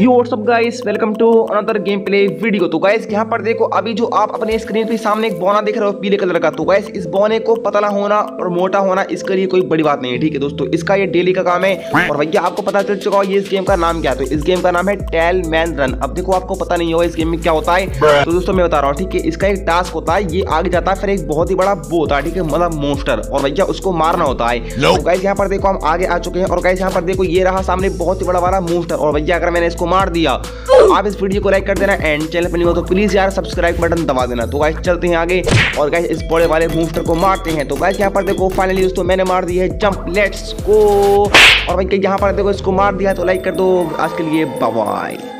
Yo what's up guys, welcome to another game play video. तो guys यहाँ पर देखो, अभी जो आप अपने स्क्रीन पे सामने एक बौना देख रहे हो पीले कलर का, तो गाइस इस बौने को पतला होना और मोटा होना इसके लिए कोई बड़ी बात नहीं है, ठीक है दोस्तों। इसका ये डेली का काम है और भैया आपको पता चल चुका हो ये इस गेम का नाम क्या है। तो इस गेम का नाम है टैल मैन रन। अब देखो आपको पता नहीं होगा इस गेम में क्या होता है, तो दोस्तों मैं बता रहा हूँ, ठीक है। इसका एक टास्क होता है, ये आगे जाता है, फिर एक बहुत ही बड़ा वो होता है, ठीक है, मतलब मॉन्स्टर, और भैया उसको मारना होता है। तो गाइस यहाँ पर देखो हम आगे आ चुके हैं और गाइस यहाँ पर देखो ये रहा सामने बहुत ही बड़ा वाला मॉन्स्टर, और भैया अगर मैंने इसको मार दिया तो आप इस वीडियो को लाइक कर देना एंड चैनल पर नहीं हो तो प्लीज यार सब्सक्राइब बटन दबा देना। तो गाइस चलते हैं आगे और गाइस इस बड़े वाले मॉन्स्टर को मारते हैं। तो गाइस यहाँ पर देखो फाइनली दोस्तों मैंने मार दी है जंप, लेट्स गो। और भाई यहाँ पर देखो इसको मार दिया, तो लाइक कर दो। आज के लिए बाय बाय।